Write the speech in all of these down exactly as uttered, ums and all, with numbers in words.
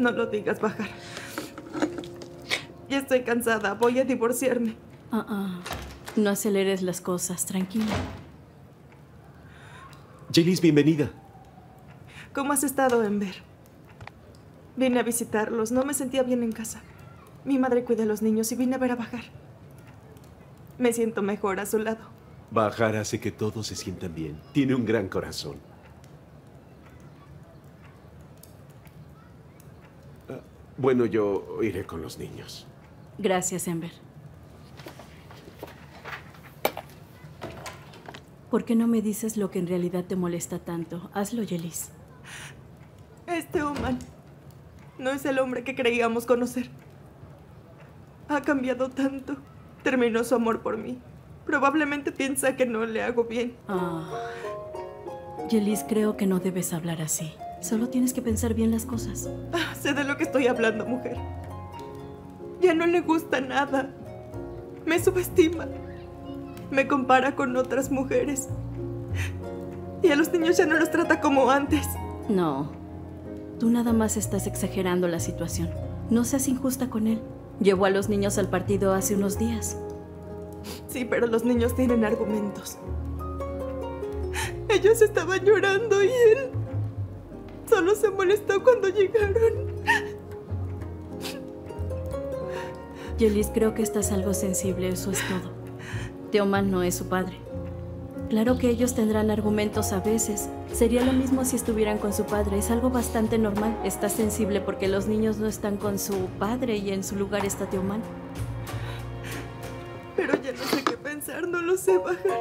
No lo digas, Bahar. Ya estoy cansada. Voy a divorciarme. Uh -uh. No aceleres las cosas. Tranquila. Yeliz, bienvenida. ¿Cómo has estado, Enver? Vine a visitarlos. No me sentía bien en casa. Mi madre cuida a los niños y vine a ver a Bahar. Me siento mejor a su lado. Bahar hace que todos se sientan bien. Tiene un gran corazón. Bueno, yo iré con los niños. Gracias, Enver. ¿Por qué no me dices lo que en realidad te molesta tanto? Hazlo, Yeliz. Este Teoman no es el hombre que creíamos conocer. Ha cambiado tanto. Terminó su amor por mí. Probablemente piensa que no le hago bien. Oh. Yeliz, creo que no debes hablar así. Solo tienes que pensar bien las cosas. Ah, sé de lo que estoy hablando, mujer. Ya no le gusta nada. Me subestima. Me compara con otras mujeres. Y a los niños ya no los trata como antes. No. Tú nada más estás exagerando la situación. No seas injusta con él. Llevó a los niños al partido hace unos días. Sí, pero los niños tienen argumentos. Ellos estaban llorando y él... solo se molestó cuando llegaron. Yeliz, creo que estás algo sensible, eso es todo. Teoman no es su padre. Claro que ellos tendrán argumentos a veces. Sería lo mismo si estuvieran con su padre. Es algo bastante normal. Estás sensible porque los niños no están con su padre y en su lugar está Teoman. Pero ya no sé qué pensar, no lo sé, Bahar.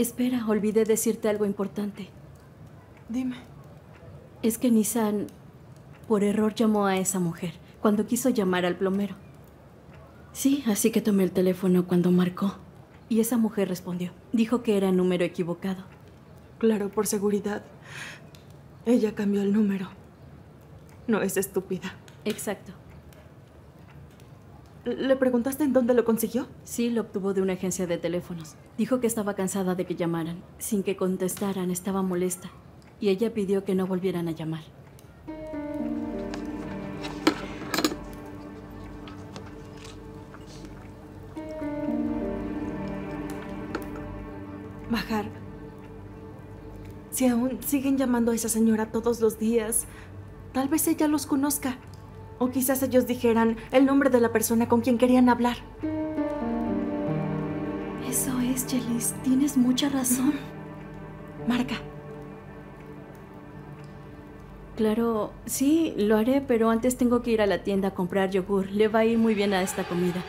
Espera, olvidé decirte algo importante. Dime. Es que Nissan, por error, llamó a esa mujer cuando quiso llamar al plomero. Sí, así que tomé el teléfono cuando marcó. Y esa mujer respondió. Dijo que era número equivocado. Claro, por seguridad. Ella cambió el número. No es estúpida. Exacto. ¿Le preguntaste en dónde lo consiguió? Sí, lo obtuvo de una agencia de teléfonos. Dijo que estaba cansada de que llamaran. Sin que contestaran, estaba molesta. Y ella pidió que no volvieran a llamar. Bahar, si aún siguen llamando a esa señora todos los días, tal vez ella los conozca. O quizás ellos dijeran el nombre de la persona con quien querían hablar. Eso es, Yeliz. Tienes mucha razón. Marca. Claro, sí, lo haré, pero antes tengo que ir a la tienda a comprar yogur. Le va a ir muy bien a esta comida.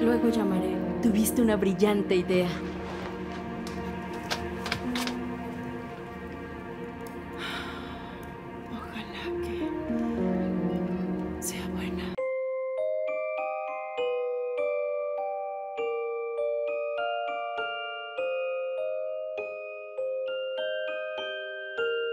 Luego llamaré. Tuviste una brillante idea.